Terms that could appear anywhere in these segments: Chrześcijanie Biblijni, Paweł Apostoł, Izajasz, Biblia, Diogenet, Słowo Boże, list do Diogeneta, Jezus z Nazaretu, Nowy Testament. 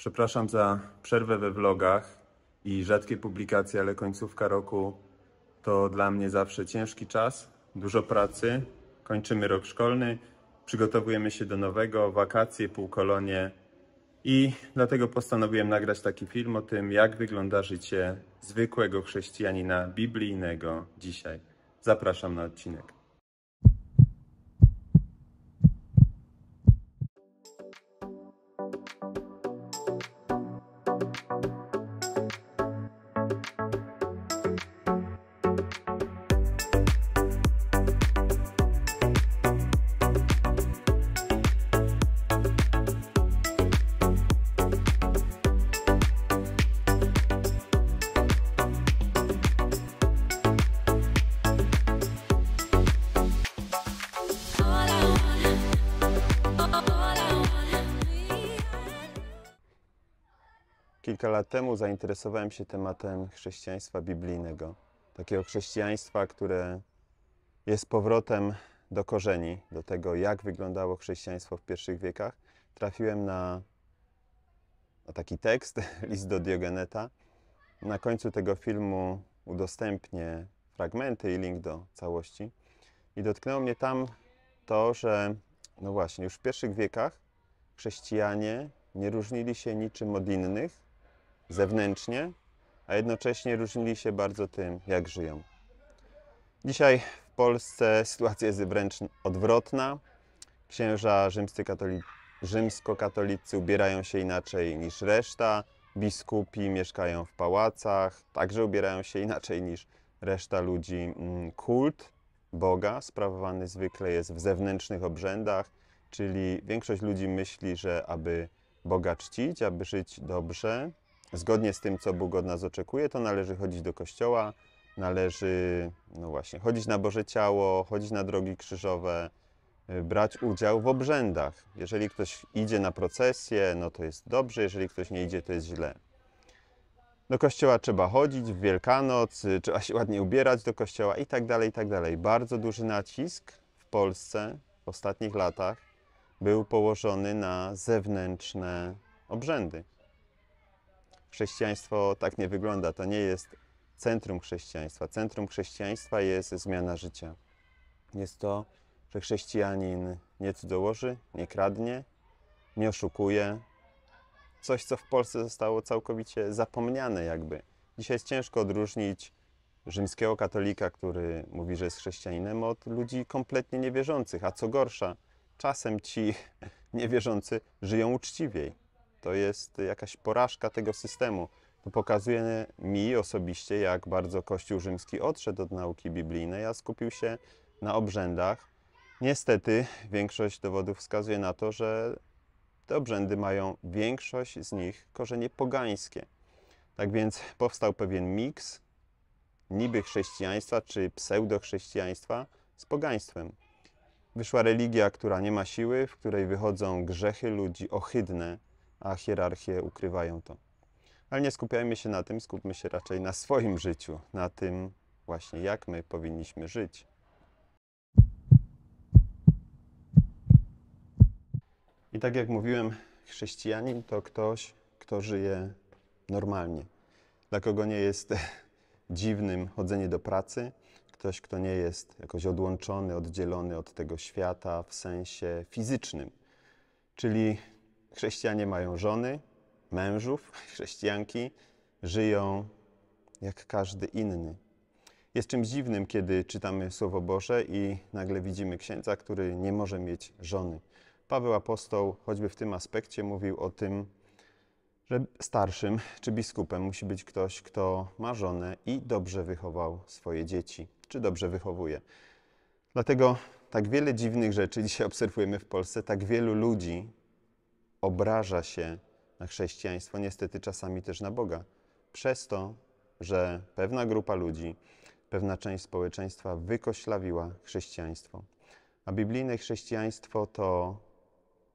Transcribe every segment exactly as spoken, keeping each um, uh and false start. Przepraszam za przerwę we vlogach i rzadkie publikacje, ale końcówka roku to dla mnie zawsze ciężki czas, dużo pracy. Kończymy rok szkolny, przygotowujemy się do nowego, wakacje, półkolonie i dlatego postanowiłem nagrać taki film o tym, jak wygląda życie zwykłego chrześcijanina biblijnego dzisiaj. Zapraszam na odcinek. Kilka lat temu zainteresowałem się tematem chrześcijaństwa biblijnego. Takiego chrześcijaństwa, które jest powrotem do korzeni, do tego, jak wyglądało chrześcijaństwo w pierwszych wiekach. Trafiłem na, na taki tekst, list do Diogeneta. Na końcu tego filmu udostępnię fragmenty i link do całości. I dotknęło mnie tam to, że no właśnie, już w pierwszych wiekach chrześcijanie nie różnili się niczym od innych zewnętrznie, a jednocześnie różnili się bardzo tym, jak żyją. Dzisiaj w Polsce sytuacja jest wręcz odwrotna. Księża rzymskokatolicy, rzymskokatolicy ubierają się inaczej niż reszta, biskupi mieszkają w pałacach, także ubierają się inaczej niż reszta ludzi. Kult Boga sprawowany zwykle jest w zewnętrznych obrzędach, czyli większość ludzi myśli, że aby Boga czcić, aby żyć dobrze, zgodnie z tym, co Bóg od nas oczekuje, to należy chodzić do kościoła, należy, no właśnie, chodzić na Boże Ciało, chodzić na drogi krzyżowe, brać udział w obrzędach. Jeżeli ktoś idzie na procesję, no to jest dobrze, jeżeli ktoś nie idzie, to jest źle. Do kościoła trzeba chodzić w Wielkanoc, trzeba się ładnie ubierać do kościoła i tak dalej, i tak dalej. Bardzo duży nacisk w Polsce w ostatnich latach był położony na zewnętrzne obrzędy. Chrześcijaństwo tak nie wygląda. To nie jest centrum chrześcijaństwa. Centrum chrześcijaństwa jest zmiana życia. Jest to, że chrześcijanin nie cudzołoży, nie kradnie, nie oszukuje. Coś, co w Polsce zostało całkowicie zapomniane jakby. Dzisiaj jest ciężko odróżnić rzymskiego katolika, który mówi, że jest chrześcijaninem, od ludzi kompletnie niewierzących. A co gorsza, czasem ci niewierzący żyją uczciwiej. To jest jakaś porażka tego systemu. To pokazuje mi osobiście, jak bardzo Kościół rzymski odszedł od nauki biblijnej, a skupił się na obrzędach. Niestety większość dowodów wskazuje na to, że te obrzędy mają, większość z nich, korzenie pogańskie. Tak więc powstał pewien miks niby chrześcijaństwa czy pseudochrześcijaństwa z pogaństwem. Wyszła religia, która nie ma siły, w której wychodzą grzechy ludzi ohydne, a hierarchie ukrywają to. Ale nie skupiajmy się na tym, skupmy się raczej na swoim życiu, na tym właśnie, jak my powinniśmy żyć. I tak jak mówiłem, chrześcijanin to ktoś, kto żyje normalnie. Dla kogo nie jest dziwnym chodzenie do pracy, ktoś, kto nie jest jakoś odłączony, oddzielony od tego świata w sensie fizycznym. Czyli chrześcijanie mają żony, mężów, chrześcijanki, żyją jak każdy inny. Jest czymś dziwnym, kiedy czytamy Słowo Boże i nagle widzimy księdza, który nie może mieć żony. Paweł Apostoł choćby w tym aspekcie mówił o tym, że starszym czy biskupem musi być ktoś, kto ma żonę i dobrze wychował swoje dzieci, czy dobrze wychowuje. Dlatego tak wiele dziwnych rzeczy dzisiaj obserwujemy w Polsce, tak wielu ludzi obraża się na chrześcijaństwo, niestety czasami też na Boga. Przez to, że pewna grupa ludzi, pewna część społeczeństwa wykoślawiła chrześcijaństwo. A biblijne chrześcijaństwo to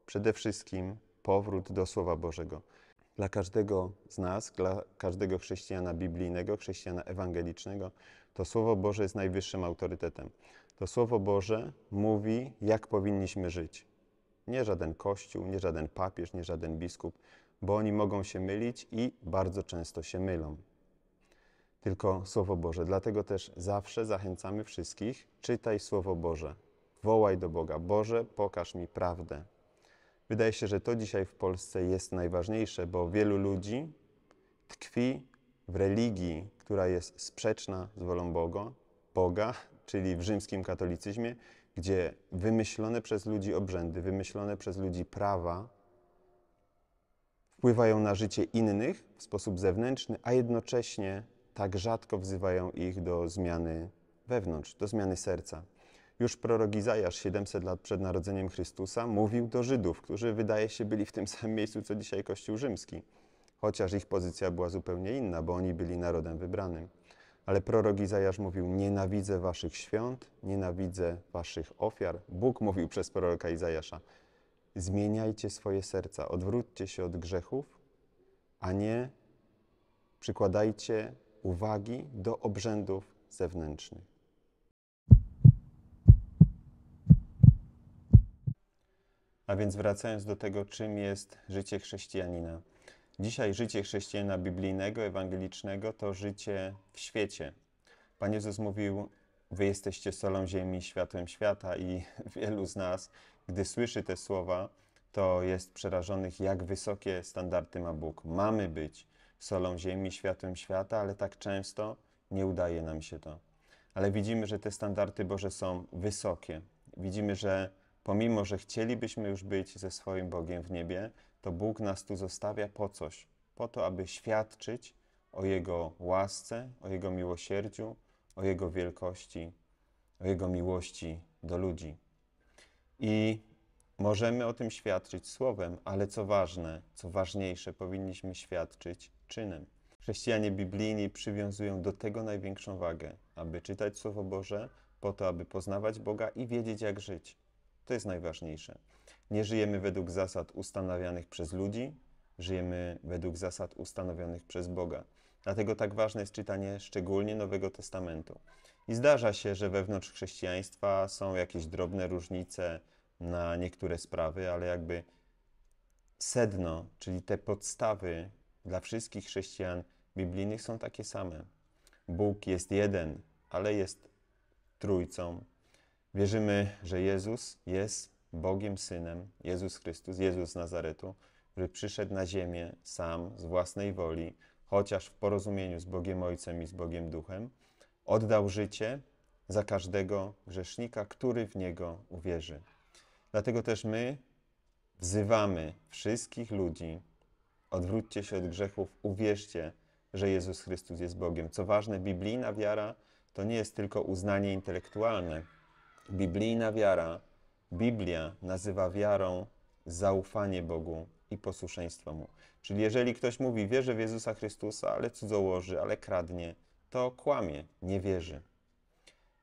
przede wszystkim powrót do Słowa Bożego. Dla każdego z nas, dla każdego chrześcijana biblijnego, chrześcijana ewangelicznego, to Słowo Boże jest najwyższym autorytetem. To Słowo Boże mówi, jak powinniśmy żyć. Nie żaden kościół, nie żaden papież, nie żaden biskup, bo oni mogą się mylić i bardzo często się mylą. Tylko Słowo Boże. Dlatego też zawsze zachęcamy wszystkich, czytaj Słowo Boże. Wołaj do Boga. Boże, pokaż mi prawdę. Wydaje się, że to dzisiaj w Polsce jest najważniejsze, bo wielu ludzi tkwi w religii, która jest sprzeczna z wolą Boga, Boga, czyli w rzymskim katolicyzmie, gdzie wymyślone przez ludzi obrzędy, wymyślone przez ludzi prawa wpływają na życie innych w sposób zewnętrzny, a jednocześnie tak rzadko wzywają ich do zmiany wewnątrz, do zmiany serca. Już prorok Izajasz siedemset lat przed narodzeniem Chrystusa mówił do Żydów, którzy wydaje się byli w tym samym miejscu, co dzisiaj Kościół rzymski. Chociaż ich pozycja była zupełnie inna, bo oni byli narodem wybranym. Ale prorok Izajasz mówił, nienawidzę waszych świąt, nienawidzę waszych ofiar. Bóg mówił przez proroka Izajasza, zmieniajcie swoje serca, odwróćcie się od grzechów, a nie przykładajcie uwagi do obrzędów zewnętrznych. A więc wracając do tego, czym jest życie chrześcijanina. Dzisiaj życie chrześcijanina biblijnego, ewangelicznego to życie w świecie. Pan Jezus mówił, wy jesteście solą ziemi, światłem świata i wielu z nas, gdy słyszy te słowa, to jest przerażonych, jak wysokie standardy ma Bóg. Mamy być solą ziemi, światłem świata, ale tak często nie udaje nam się to. Ale widzimy, że te standardy Boże są wysokie. Widzimy, że pomimo, że chcielibyśmy już być ze swoim Bogiem w niebie, to Bóg nas tu zostawia po coś. Po to, aby świadczyć o Jego łasce, o Jego miłosierdziu, o Jego wielkości, o Jego miłości do ludzi. I możemy o tym świadczyć słowem, ale co ważne, co ważniejsze, powinniśmy świadczyć czynem. Chrześcijanie biblijni przywiązują do tego największą wagę, aby czytać Słowo Boże, po to, aby poznawać Boga i wiedzieć, jak żyć. To jest najważniejsze. Nie żyjemy według zasad ustanawianych przez ludzi, żyjemy według zasad ustanowionych przez Boga. Dlatego tak ważne jest czytanie szczególnie Nowego Testamentu. I zdarza się, że wewnątrz chrześcijaństwa są jakieś drobne różnice na niektóre sprawy, ale jakby sedno, czyli te podstawy dla wszystkich chrześcijan biblijnych są takie same. Bóg jest jeden, ale jest trójcą. Wierzymy, że Jezus jest Bogiem Synem, Jezus Chrystus, Jezus z Nazaretu, który przyszedł na ziemię sam, z własnej woli, chociaż w porozumieniu z Bogiem Ojcem i z Bogiem Duchem, oddał życie za każdego grzesznika, który w Niego uwierzy. Dlatego też my wzywamy wszystkich ludzi, odwróćcie się od grzechów, uwierzcie, że Jezus Chrystus jest Bogiem. Co ważne, biblijna wiara to nie jest tylko uznanie intelektualne. Biblijna wiara, Biblia nazywa wiarą zaufanie Bogu i posłuszeństwo Mu. Czyli jeżeli ktoś mówi, wierzę w Jezusa Chrystusa, ale cudzołoży, ale kradnie, to kłamie, nie wierzy.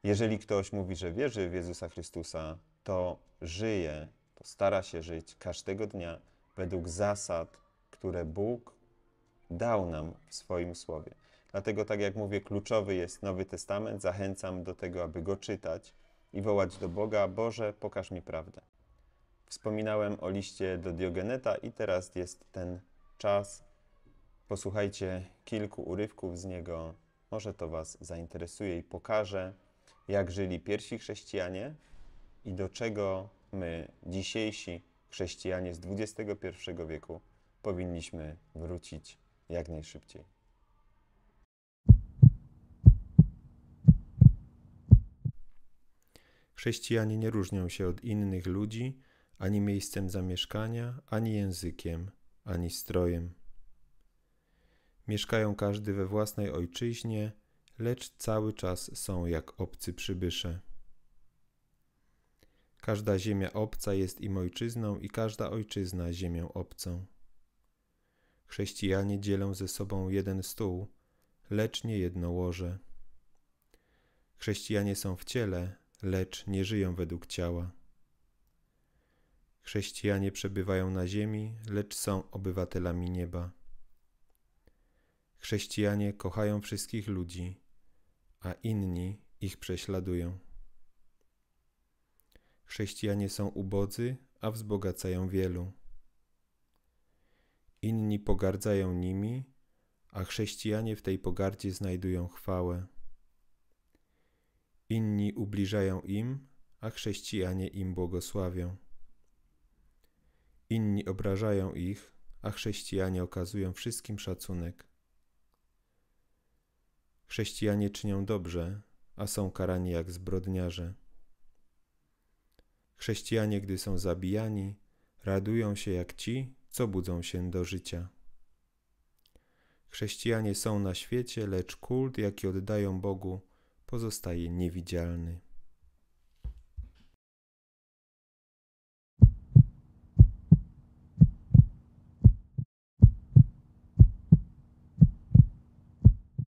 Jeżeli ktoś mówi, że wierzy w Jezusa Chrystusa, to żyje, to stara się żyć każdego dnia według zasad, które Bóg dał nam w swoim Słowie. Dlatego, tak jak mówię, kluczowy jest Nowy Testament. Zachęcam do tego, aby go czytać i wołać do Boga, Boże, pokaż mi prawdę. Wspominałem o liście do Diogeneta i teraz jest ten czas. Posłuchajcie kilku urywków z niego. Może to was zainteresuje i pokaże, jak żyli pierwsi chrześcijanie i do czego my, dzisiejsi chrześcijanie z dwudziestego pierwszego wieku, powinniśmy wrócić jak najszybciej. Chrześcijanie nie różnią się od innych ludzi, ani miejscem zamieszkania, ani językiem, ani strojem. Mieszkają każdy we własnej ojczyźnie, lecz cały czas są jak obcy przybysze. Każda ziemia obca jest im ojczyzną i każda ojczyzna ziemią obcą. Chrześcijanie dzielą ze sobą jeden stół, lecz nie jedno łoże. Chrześcijanie są w ciele, lecz nie żyją według ciała. Chrześcijanie przebywają na ziemi, lecz są obywatelami nieba. Chrześcijanie kochają wszystkich ludzi, a inni ich prześladują. Chrześcijanie są ubodzy, a wzbogacają wielu. Inni pogardzają nimi, a chrześcijanie w tej pogardzie znajdują chwałę. Inni ubliżają im, a chrześcijanie im błogosławią. Inni obrażają ich, a chrześcijanie okazują wszystkim szacunek. Chrześcijanie czynią dobrze, a są karani jak zbrodniarze. Chrześcijanie, gdy są zabijani, radują się jak ci, co budzą się do życia. Chrześcijanie są na świecie, lecz kult, jaki oddają Bogu, pozostaje niewidzialny.